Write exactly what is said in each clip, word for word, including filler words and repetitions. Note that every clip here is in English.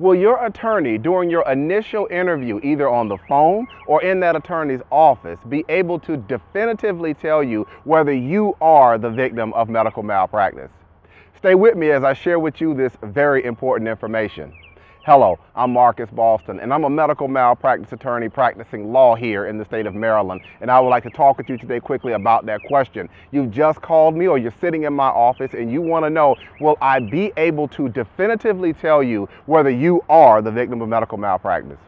Will your attorney during your initial interview, either on the phone or in that attorney's office, be able to definitively tell you whether you are the victim of medical malpractice? Stay with me as I share with you this very important information. Hello, I'm Marcus Boston, and I'm a medical malpractice attorney practicing law here in the state of Maryland, and I would like to talk with you today quickly about that question. You've just called me, or you're sitting in my office and you want to know, will I be able to definitively tell you whether you are the victim of medical malpractice?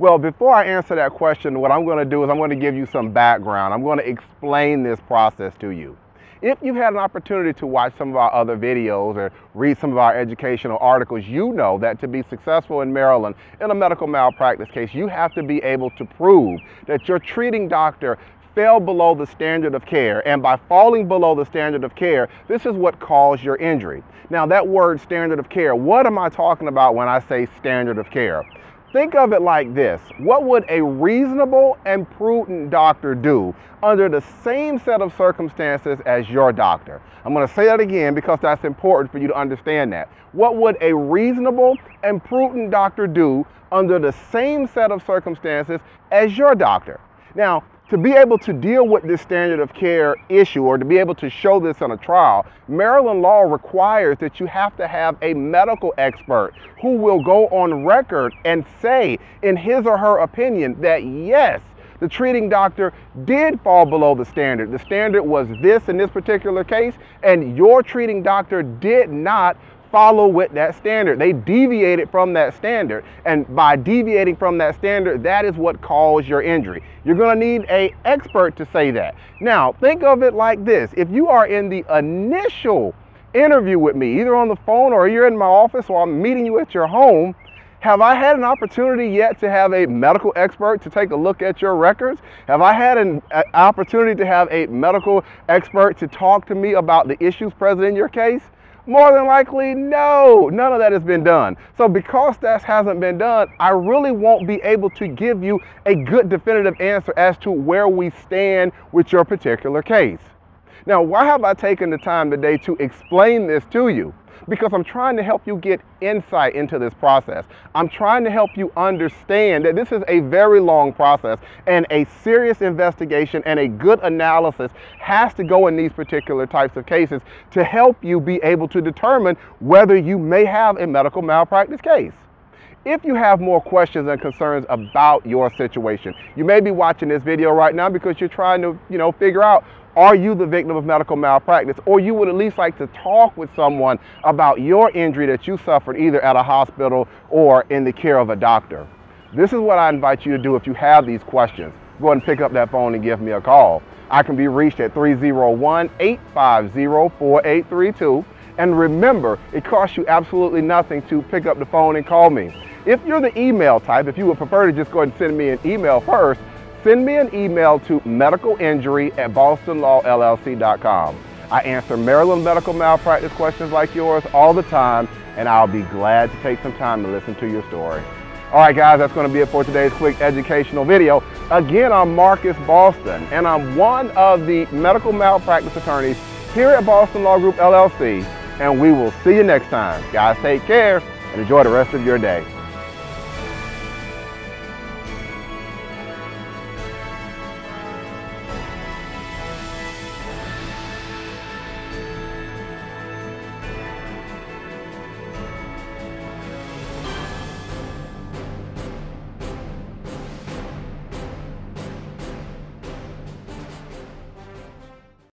Well, before I answer that question, what I'm going to do is I'm going to give you some background. I'm going to explain this process to you. If you've had an opportunity to watch some of our other videos or read some of our educational articles, you know that to be successful in Maryland in a medical malpractice case, you have to be able to prove that your treating doctor fell below the standard of care, and by falling below the standard of care, this is what caused your injury. Now, that word standard of care, what am I talking about when I say standard of care? Think of it like this. What would a reasonable and prudent doctor do under the same set of circumstances as your doctor? I'm going to say that again because that's important for you to understand that. What would a reasonable and prudent doctor do under the same set of circumstances as your doctor? Now, to be able to deal with this standard of care issue, or to be able to show this in a trial, Maryland law requires that you have to have a medical expert who will go on record and say in his or her opinion that yes, the treating doctor did fall below the standard. The standard was this in this particular case, and your treating doctor did not follow with that standard. They deviated from that standard, and by deviating from that standard, that is what caused your injury. You're going to need an expert to say that. Now, think of it like this. If you are in the initial interview with me, either on the phone or you're in my office or I'm meeting you at your home, have I had an opportunity yet to have a medical expert to take a look at your records? Have I had an uh, opportunity to have a medical expert to talk to me about the issues present in your case? More than likely, no, none of that has been done. So because that hasn't been done, I really won't be able to give you a good definitive answer as to where we stand with your particular case. Now, why have I taken the time today to explain this to you? Because I'm trying to help you get insight into this process. I'm trying to help you understand that this is a very long process, and a serious investigation and a good analysis has to go in these particular types of cases to help you be able to determine whether you may have a medical malpractice case. If you have more questions and concerns about your situation, you may be watching this video right now because you're trying to, you know, figure out, are you the victim of medical malpractice? Or you would at least like to talk with someone about your injury that you suffered either at a hospital or in the care of a doctor. This is what I invite you to do if you have these questions. Go ahead and pick up that phone and give me a call. I can be reached at three oh one, eight five zero, four eight three two. And remember, it costs you absolutely nothing to pick up the phone and call me. If you're the email type, if you would prefer to just go ahead and send me an email first, send me an email to medical injury at boston law l l c dot com. I answer Maryland medical malpractice questions like yours all the time, and I'll be glad to take some time to listen to your story. All right, guys, that's going to be it for today's quick educational video. Again, I'm Marcus Boston, and I'm one of the medical malpractice attorneys here at Boston Law Group L L C, and we will see you next time. Guys, take care and enjoy the rest of your day.